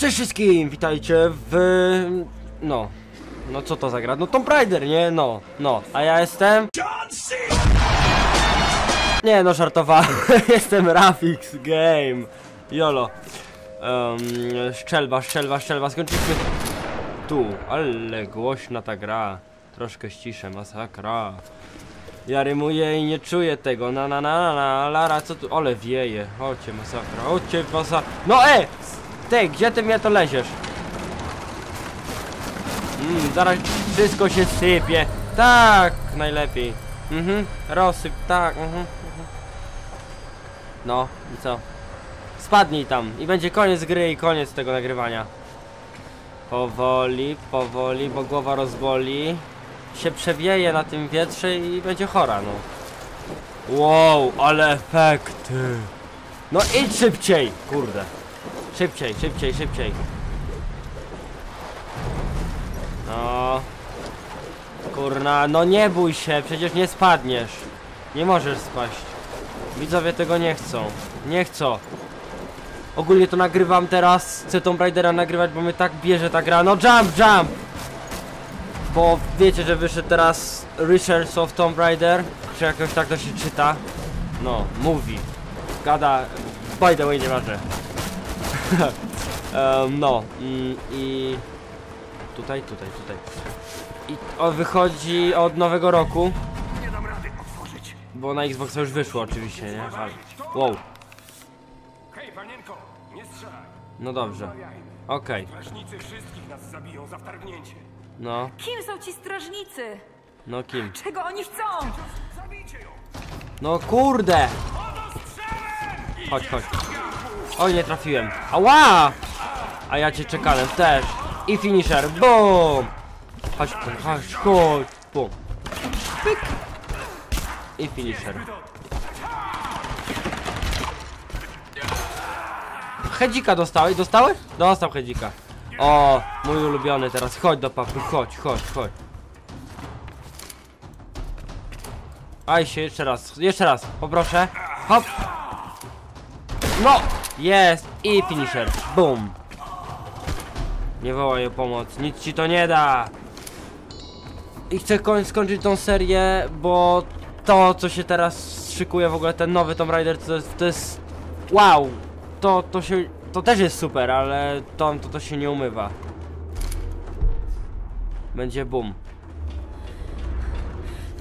Cześć wszystkim, witajcie w... No co to za gra? No Tomb Raider, nie? A ja jestem... Nie no, żartowałem, jestem Rafix Game. Jolo. Szczelba, skończyliśmy... Tu, ale głośna ta gra. Troszkę ściszę, masakra. Ja rymuję i nie czuję tego, Lara, co tu? Ole wieje, chodźcie masakra, No Ty, gdzie ty mnie to leziesz? Zaraz wszystko się sypie. Tak, najlepiej. Rozsyp, tak. No, i co? Spadnij tam i będzie koniec gry i koniec tego nagrywania. Powoli, powoli, bo głowa rozboli. Się przewieje na tym wietrze i będzie chora, no. Wow, ale efekty. No idź szybciej, kurde. Szybciej. No. Kurna, no nie bój się, przecież nie spadniesz. Nie możesz spaść. Widzowie tego nie chcą. Ogólnie to nagrywam teraz, chcę Tomb Raidera nagrywać, bo mnie tak bierze ta gra. No jump! Bo wiecie, że wyszedł teraz Research of Tomb Raider, czy jakoś tak to się czyta. No, mówi. Gada, by the way, nieważne. I tutaj. I on wychodzi od nowego roku. Nie dam rady otworzyć. Bo na Xboxa już wyszło oczywiście, nie? Ale... Wow. Hej, panienko, nie strzelaj. No dobrze. Okej. Strażnicy wszystkich nas zabiją za wtargnięcie. No. Kim są ci strażnicy? No kim? Czego oni chcą? Zabijcie ją. No kurde. Chodź. Oj, nie trafiłem. Ała! A ja cię czekałem też. I finisher. Boom! Chodź. Boom. Pyk. I finisher. Hedzika dostałeś? Dostał hedzika. O, mój ulubiony teraz. Chodź do papy. Chodź. Aj się, jeszcze raz. Poproszę. Hop. No! Jest! I finisher. Boom! Nie wołaj o pomoc. Nic ci to nie da! I chcę skończyć tą serię, bo to, co się teraz szykuje, w ogóle ten nowy Tomb Raider, to jest... Wow! To też jest super, ale to się nie umywa. Będzie boom.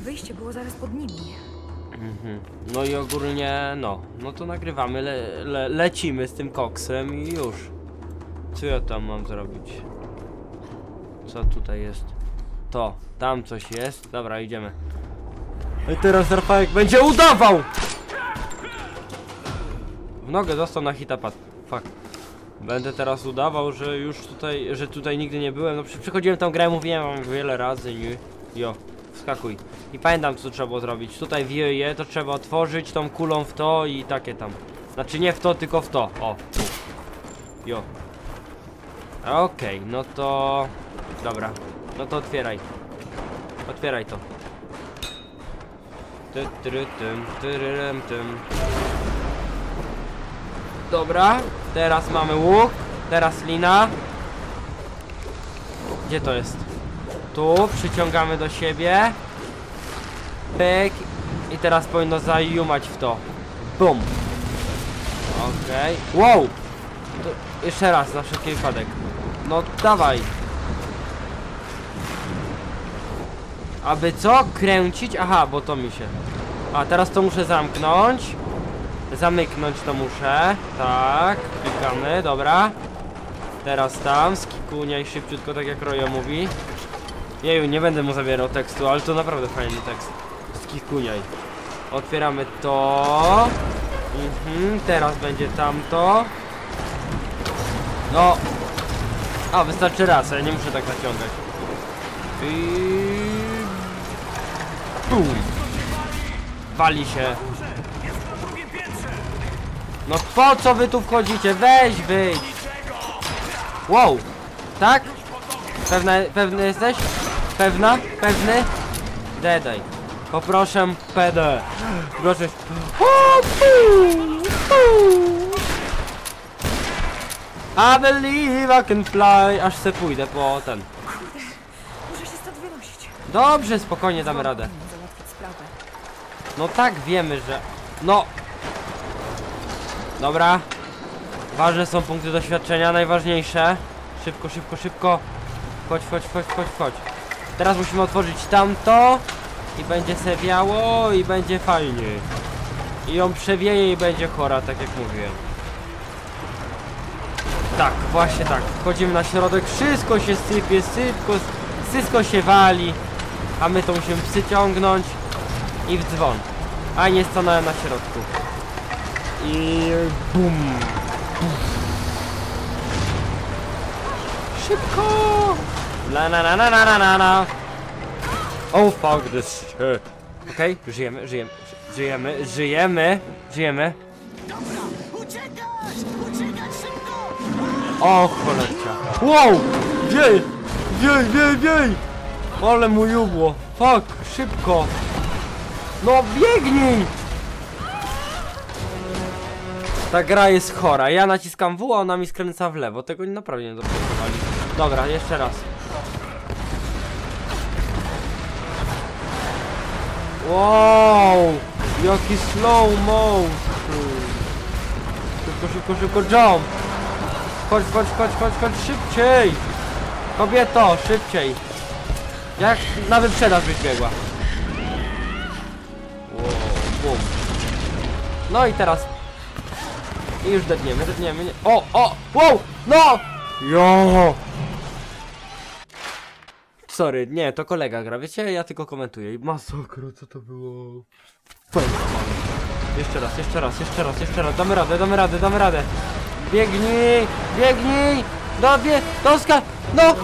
Wyjście było zaraz pod nimi. No i ogólnie, no to nagrywamy, lecimy z tym koksem i już. Co ja tam mam zrobić? Co tutaj jest? Tam coś jest. Dobra, idziemy. I teraz Rafałek będzie udawał! W nogę dostał na hitapad. Fuck. Będę teraz udawał, że już tutaj, nigdy nie byłem. No przychodziłem tam grę, mówiłem wam wiele razy, nie? Wskakuj. I pamiętam, co trzeba było zrobić. Tutaj wieje, to trzeba otworzyć tą kulą w to i takie tam. Znaczy nie w to, tylko w to. O. Okej, no to... Dobra. No to otwieraj. Otwieraj to. Dobra. Teraz mamy łuk. Teraz lina. Gdzie to jest? Tu, przyciągamy do siebie. Pyk. I teraz powinno zajumać w to. Bum. Okej. Wow! To jeszcze raz, na wszelki wypadek. No dawaj. Aby co? Kręcić? Aha, bo to mi się... A, teraz to muszę zamknąć. Zamyknąć to muszę. Tak, klikamy, dobra. Teraz tam, skikuniaj szybciutko, tak jak Rojo mówi. Jeju, nie będę mu zabierał tekstu, ale to naprawdę fajny tekst. Skikuniaj. Otwieramy to. Teraz będzie tamto. No. A, wystarczy raz, ja nie muszę tak naciągać. I... Bum. Wali się. No po co wy tu wchodzicie? Weź wyjdź. Wow. Tak? Pewny jesteś? Pewna? Pewny? Dedaj. Poproszę PD. Proszę. I believe I can fly. Aż se pójdę po ten. Muszę się stąd wynosić. Dobrze, spokojnie damy radę. No tak, wiemy, że... No! Dobra. Ważne są punkty doświadczenia, najważniejsze. Szybko, szybko, szybko. Chodź, chodź, chodź, chodź, chodź. Teraz musimy otworzyć tamto. I będzie sewiało i będzie fajnie. I ją przewieje i będzie chora, tak jak mówiłem. Tak, właśnie tak. Wchodzimy na środek, wszystko się sypie, wszystko się wali. A my to musimy przyciągnąć i w dzwon. A nie stanąłem na środku. I bum. Szybko! La na na na na na na. Oh fuck this shit. Okej, okay, żyjemy. Dobra, uciekać szybko! O cholercia. Wow! Jej! Ale mu jubło. Fuck, szybko. No biegnij! Ta gra jest chora. Ja naciskam W, a ona mi skręca w lewo. Tego naprawdę nie dopasowali. Dobra, jeszcze raz. Wow, jaki slow-mo. Szybko, szybko, szybko, jump. Chodź, chodź, chodź, chodź, chodź, szybciej. Kobieto, szybciej. Jak na wyprzedaż byś biegła. Wow, bum. No i teraz. I już dedniemy. O, o, wow, no. Jo. Sorry, nie, to kolega gra, wiecie? Ja tylko komentuję i masakra, co to było? Jeszcze raz, damy radę. Biegnij, doska, no!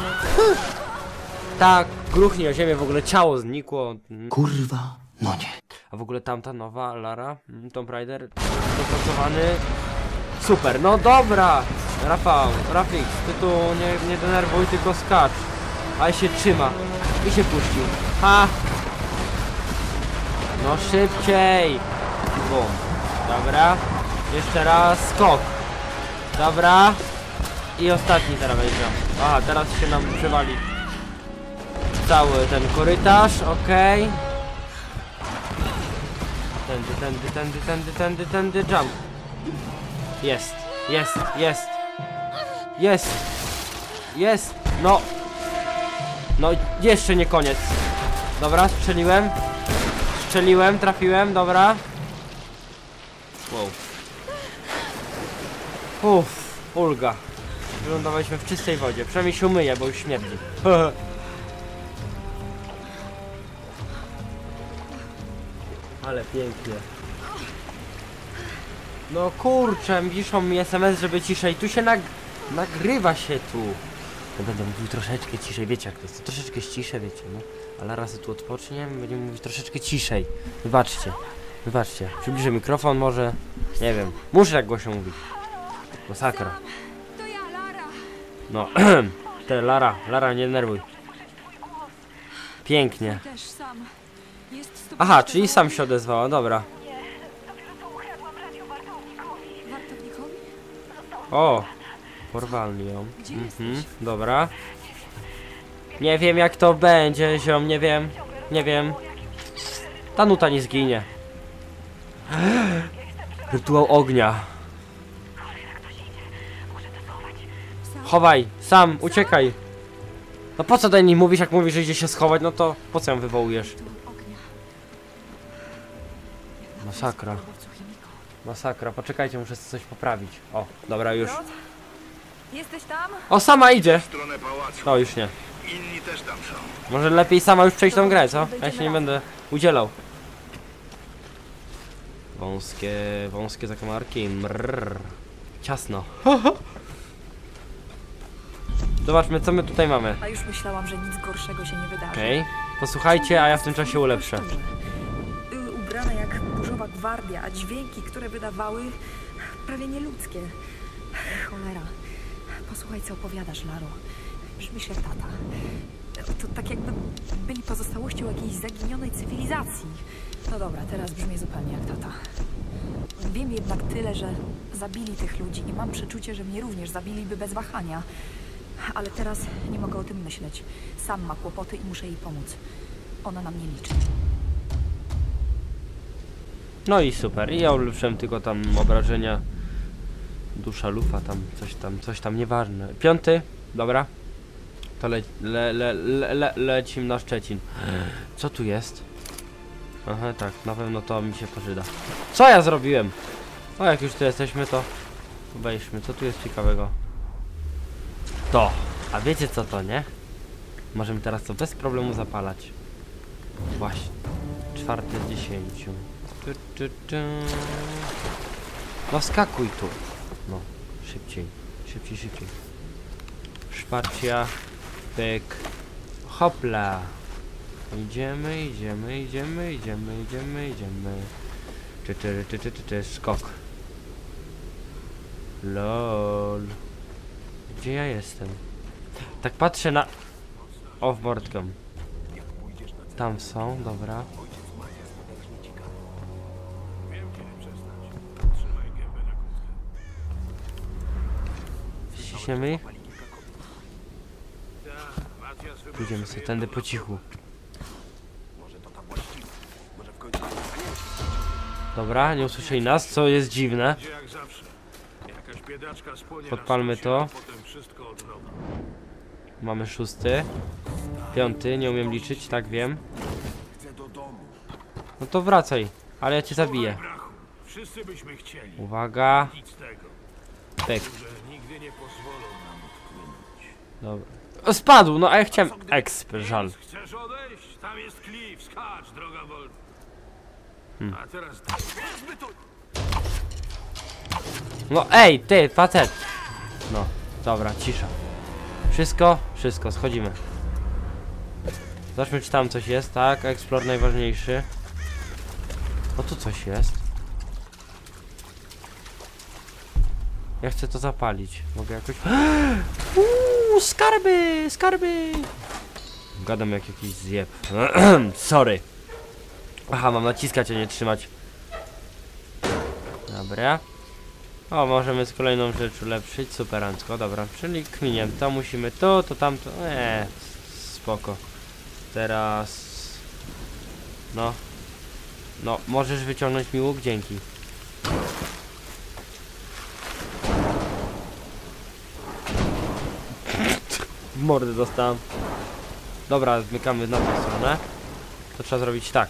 Tak, gruchnie o ziemię, w ogóle ciało znikło. Kurwa, no nie. A w ogóle tamta nowa, Lara, Tomb Raider, dopracowany. Super, no dobra! Rafix, ty tu nie denerwuj, tylko skacz. Ale się trzyma i się puścił. Ha! No szybciej! Bum. Dobra. Jeszcze raz skok. Dobra. I ostatni teraz wejdzie. Aha, teraz się nam przewali cały ten korytarz. Okej. Okay. Tędy jump. Jest. No. No, jeszcze nie koniec. Dobra, strzeliłem, trafiłem, dobra. Wow. Uff, ulga. Wylądowaliśmy w czystej wodzie. Przynajmniej się umyję, bo już śmierdzi. Ale pięknie. No kurczę, piszą mi SMS, żeby ciszej. Tu się nagrywa się tu. Będę mówił troszeczkę ciszej, wiecie jak to jest, troszeczkę ciszej, wiecie, no. Ale raz tu odpocznie, będziemy mówić troszeczkę ciszej. Wybaczcie. Przybliżę mikrofon może, nie wiem, muszę tak głośno mówić. Masakra. To ja, Lara. No, te Lara, nie denerwuj. Pięknie. Aha, czyli sam się odezwała, dobra. O. Porwali ją. Dobra. Nie wiem jak to będzie, ziom, nie wiem. Ta nuta nie zginie. Rytuał ognia. Chowaj, Sam, uciekaj. No po co do niej mówisz, jak mówisz, że idzie się schować, no to po co ją wywołujesz? Masakra, poczekajcie, muszę coś poprawić. O, dobra już. Jesteś tam? O, sama idzie! No już nie. Inni też tam są. Może lepiej sama już przejść tą grę, co? Ja się nie będę udzielał. Wąskie zakamarki. Mrrr. Ciasno. Zobaczmy, co my tutaj mamy. A już myślałam, że nic gorszego się nie wydarzy. Okej. Posłuchajcie, a ja w tym czasie ulepszę. Ubrana jak burzowa gwardia, a dźwięki, które wydawały, prawie nieludzkie. Cholera. Posłuchaj, co opowiadasz, Laro. Brzmisz jak tata. To tak jakby byli pozostałością jakiejś zaginionej cywilizacji. No dobra, teraz brzmi zupełnie jak tata. Wiem jednak tyle, że zabili tych ludzi i mam przeczucie, że mnie również zabiliby bez wahania. Ale teraz nie mogę o tym myśleć. Sam ma kłopoty i muszę jej pomóc. Ona na mnie liczy. No i super. I ja ulepszyłem tylko tam obrażenia. Dusza, lufa, tam coś tam nieważne. 5. Dobra. To lecimy na Szczecin. Co tu jest? Aha, tak. Na pewno to mi się przyda. Co ja zrobiłem? O, jak już tu jesteśmy, to wejdźmy. Co tu jest ciekawego? To. A wiecie co to, nie? Możemy teraz to bez problemu zapalać. Właśnie. 4:10. No skakuj tu. No, szybciej. Wsparcia, pyk, hopla. Idziemy. Czy, skok. Lol. Gdzie ja jestem? Tak patrzę na... Offboardkę. Tam są, dobra. Ściśniemy. Pójdziemy sobie tędy po cichu. Dobra, nie usłyszeli nas, co jest dziwne. Podpalmy to. Mamy 6. 5. Nie umiem liczyć, tak wiem. No to wracaj, ale ja cię zabiję. Uwaga. Pyk. Dobra. O, spadł, no a ja chciałem exp, żal. No ej, ty, facet. No, dobra, cisza. Wszystko, schodzimy. Zobaczmy, czy tam coś jest, tak? Explore najważniejszy. No tu coś jest. Ja chcę to zapalić. Mogę jakoś... Skarby! Gadam jak jakiś zjeb. Sorry. Aha, mam naciskać, a nie trzymać. Dobra. O, możemy z kolejną rzecz ulepszyć. Superancko, dobra. Czyli kminięto, musimy to, tamto. Spoko. Teraz... No. No, możesz wyciągnąć mi łuk, dzięki. W mordę dostałem. Dobra, zmykamy na tą stronę. To trzeba zrobić tak.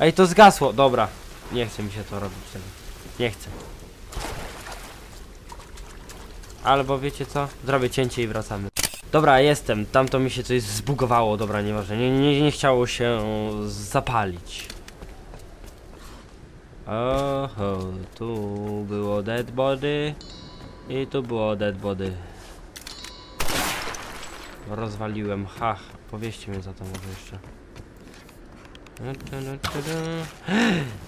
Ej, to zgasło. Dobra. Nie chce mi się to robić. Nie chcę. Albo wiecie co? Zrobię cięcie i wracamy. Dobra, jestem. Tamto mi się coś zbugowało. Dobra, nieważne. Nie chciało się zapalić. Oho, tu było dead body. I tu było dead body. Rozwaliłem, ha, powieście mnie za to może jeszcze.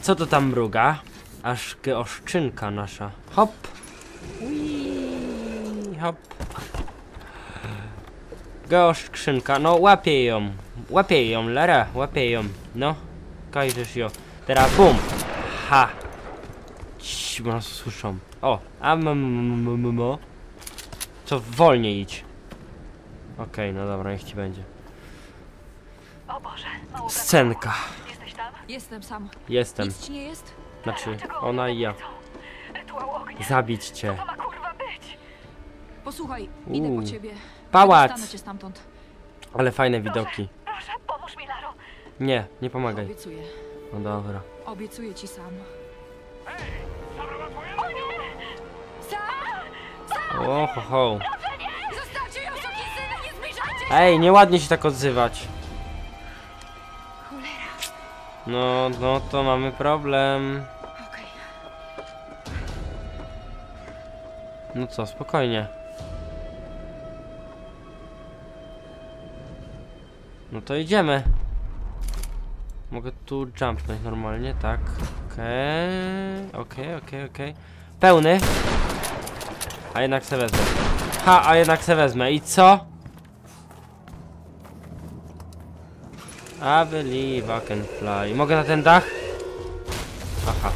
Co to tam mruga? Aż oszczynka nasza. Hop! Uii, hop! Geoszczynka, no łapię ją. Łapię ją, Lara, łapię ją. No, kajżesz ją. Teraz bum! Ha! Ciii, bo nas słyszą. O, a co wolniej idź. Okej, no dobra, niech ci będzie. O Boże, scenka. Jesteś tam? Jestem sam. Jestem. Nic ci nie jest? Znaczy, ona i ja. Zabić cię. Co to ma kurwa być? Posłuchaj, idę po ciebie. Pałac! Cię stamtąd. Ale fajne widoki. Proszę, pomóż mi, Laro. Nie pomagaj. Obiecuję. No dobra. Obiecuję ci sam. Hej, zabrała twoja... O nie! Sam! O, ho, ho. Ej, nieładnie się tak odzywać. No to mamy problem. No co, spokojnie. No to idziemy. Mogę tu jumpnąć normalnie, tak. Okej. Pełny. A jednak se wezmę. I co? I believe I can fly. Mogę na ten dach? Aha.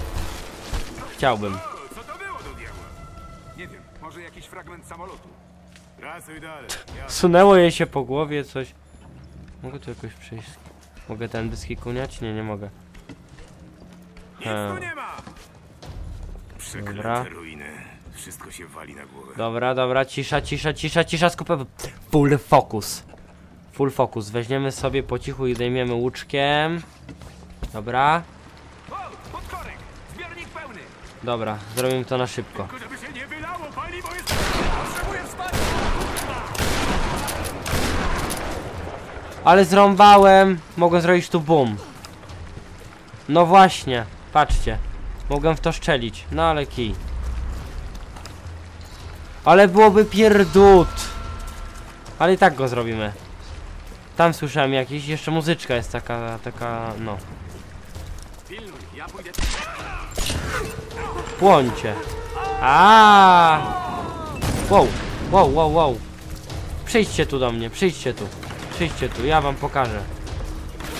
Chciałbym. Co to było do diabła? Nie wiem, może jakiś fragment samolotu. Rasuj dalej. Sunęło jej się po głowie coś. Mogę tu jakoś przejść? Mogę ten dyski kuniać? Nie, nie mogę. Nic tu nie ma. Przeklęte ruiny. Wszystko się wali na głowę. Dobra, dobra, cisza, cisza, cisza, cisza, skupę. Full focus. Full focus. Weźmiemy sobie po cichu i zdejmiemy łuczkiem. Dobra. Dobra, zrobimy to na szybko. Ale zrąbałem. Mogę zrobić tu boom. No właśnie, patrzcie. Mogłem w to szczelić, no ale kij. Ale byłoby pierdut. Ale i tak go zrobimy. Tam słyszałem jakiś, jeszcze muzyczka jest taka, no. Płońcie. Aaaa! Wow, wow, wow, wow. Przyjdźcie tu do mnie, przyjdźcie tu. Przyjdźcie tu, ja wam pokażę.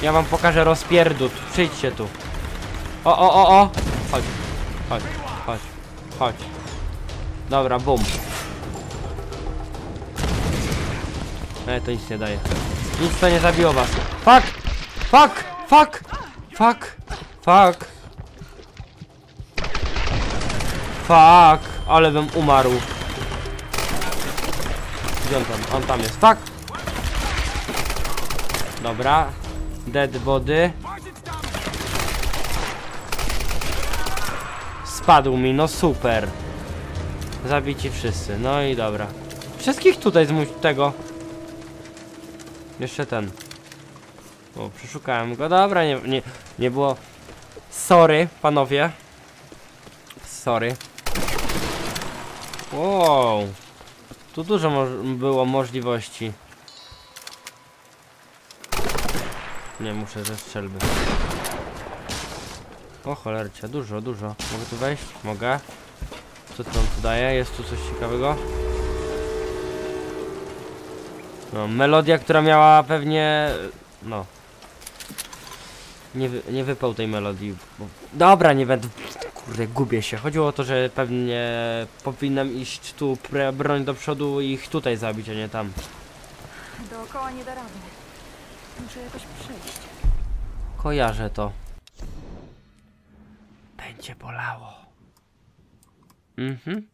Ja wam pokażę rozpierdut. Przyjdźcie tu. O, o, o, o! Chodź, chodź, chodź, chodź. Dobra, bum. Ale to nic nie daje. Nic to nie zabiło was. Fuck! Fuck! Fuck! Fuck! Fuck! Fuck! Ale bym umarł. Gdzie on tam? On tam jest. Fuck! Dobra. Dead body. Spadł mi, no super. Zabici wszyscy, no i dobra. Wszystkich tutaj zmuś tego. Jeszcze ten. O, przeszukałem go, dobra, nie było. Sorry, panowie. Sorry. Wow. Tu dużo było możliwości. Nie, muszę ze strzelby. O cholercia, dużo, dużo. Mogę tu wejść? Mogę. Co tam tu daje? Jest tu coś ciekawego? No, melodia, która miała pewnie... No. Nie wypał tej melodii. Bo... Dobra, nie będę... Kurde, gubię się. Chodziło o to, że pewnie powinnam iść tu, broń do przodu i ich tutaj zabić, a nie tam. Dookoła nie da rady. Muszę jakoś przejść. Kojarzę to. Będzie bolało. Mhm.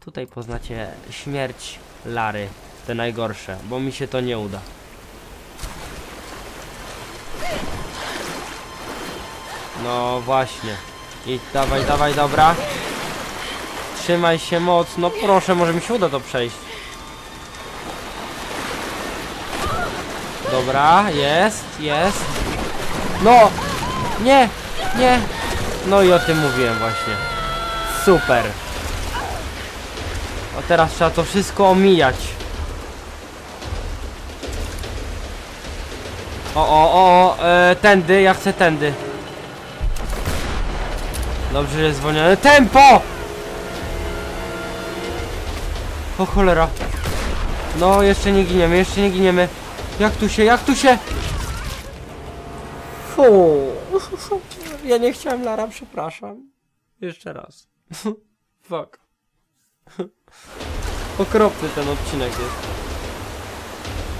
Tutaj poznacie śmierć Lary. Te najgorsze, bo mi się to nie uda. No właśnie. I dawaj, dawaj, dobra. Trzymaj się mocno, proszę, może mi się uda to przejść. Dobra, jest, jest. No! Nie! Nie! No i o tym mówiłem właśnie. Super. A teraz trzeba to wszystko omijać. O, o, o, tędy, ja chcę tędy. Dobrze, że jest zwolnione. Tempo! O cholera. No, jeszcze nie giniemy, jeszcze nie giniemy. Jak tu się? Fuuu. Ja nie chciałem, Lara, przepraszam. Jeszcze raz. Fuck. Okropny ten odcinek jest.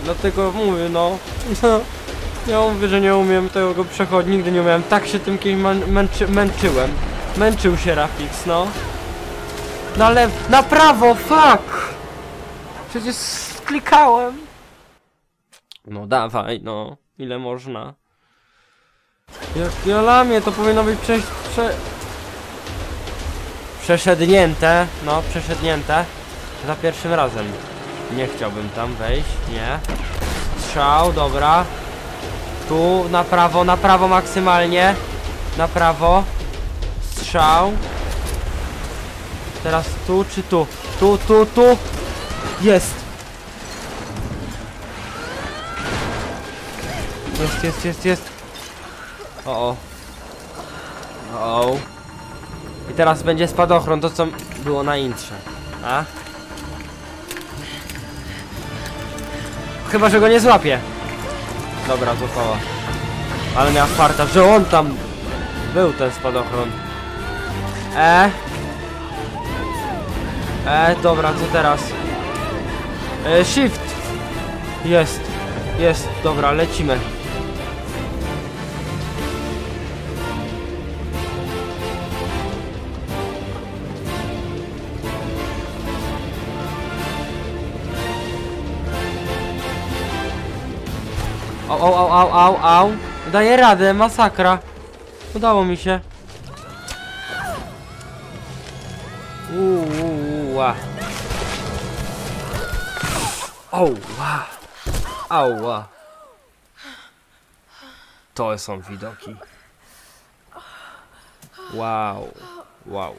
Dlatego mówię, no. Ja mówię, że nie umiem tego przechodzić, nigdy nie umiałem. Tak się tym kiedyś męczyłem. Męczył się Rafix, no. Na lewo, na prawo, fuck! Przecież klikałem. No dawaj, no. Ile można? Jak ja lamię, to powinno być przeszednięte. No, przeszednięte. Za pierwszym razem. Nie chciałbym tam wejść, nie. Strzał, dobra. Tu, na prawo maksymalnie. Na prawo. Strzał. Teraz tu, czy tu? Tu. Jest. Jest. O, o. O. I teraz będzie spadochron, to co było na intrze. A? Chyba, że go nie złapie. Dobra, złapała. Ale miała farta, że on tam był ten spadochron. Dobra, co teraz? Shift! Jest, jest, dobra, lecimy. Au. Daję radę, masakra. Udało mi się. Ała. To są widoki. Wow.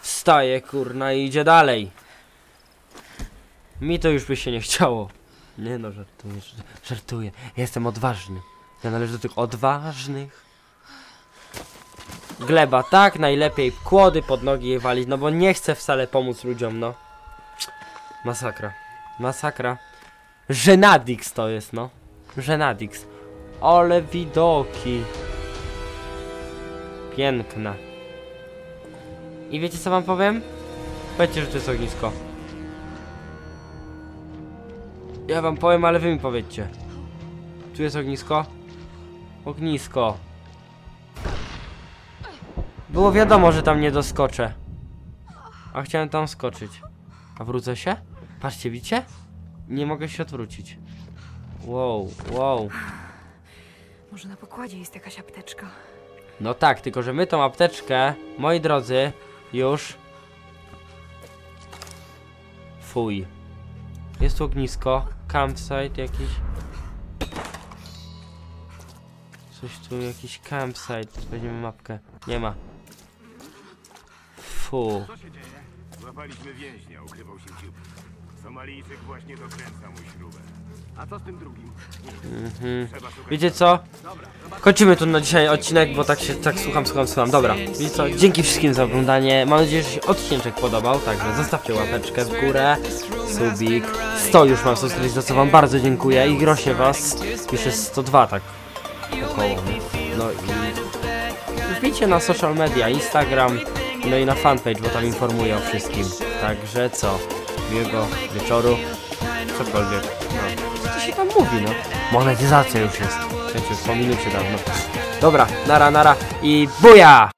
Wstaje, kurna, i idzie dalej. Mi to już by się nie chciało. Nie no, żartuję. Jestem odważny. Ja należę do tych odważnych. Gleba, tak, najlepiej kłody pod nogi je walić, no bo nie chcę wcale pomóc ludziom, no. Masakra. Żenadix to jest, no. Żenadix. Ale widoki. Piękne. I wiecie co wam powiem? Powiedzcie, że to jest ognisko. Ja wam powiem, ale wy mi powiedzcie. Tu jest ognisko? Ognisko. Było wiadomo, że tam nie doskoczę. A chciałem tam skoczyć. A wrócę się? Patrzcie, widzicie? Nie mogę się odwrócić. Wow. Może na pokładzie jest jakaś apteczka. No tak, tylko że my tą apteczkę, moi drodzy, już... Fuj. Jest tu ognisko. Campsite jakiś. Coś tu, jakiś campsite. Weźmiemy mapkę. Nie ma. Fu. Co się dzieje? Złapaliśmy więźnia, ukrywał się dziób. Somalijczyk właśnie dokręcał mój śrubę. A co z tym drugim? Wiecie co? Kończymy tu na dzisiaj odcinek, bo tak słucham. Dobra, wiecie co? Dzięki wszystkim za oglądanie. Mam nadzieję, że się odcinek podobał. Także zostawcie łapeczkę w górę. Subik. 100 już mam subskrypcji, za co wam bardzo dziękuję. I rośnie was. Już jest 102, tak. Około. No i wbijcie na social media, Instagram, no i na fanpage, bo tam informuję o wszystkim. Także co? Miłego wieczoru, cokolwiek. No. Co się tam mówi, no? Monetyzacja już jest. Przecież po minucie dawno. Dobra, nara, i buja!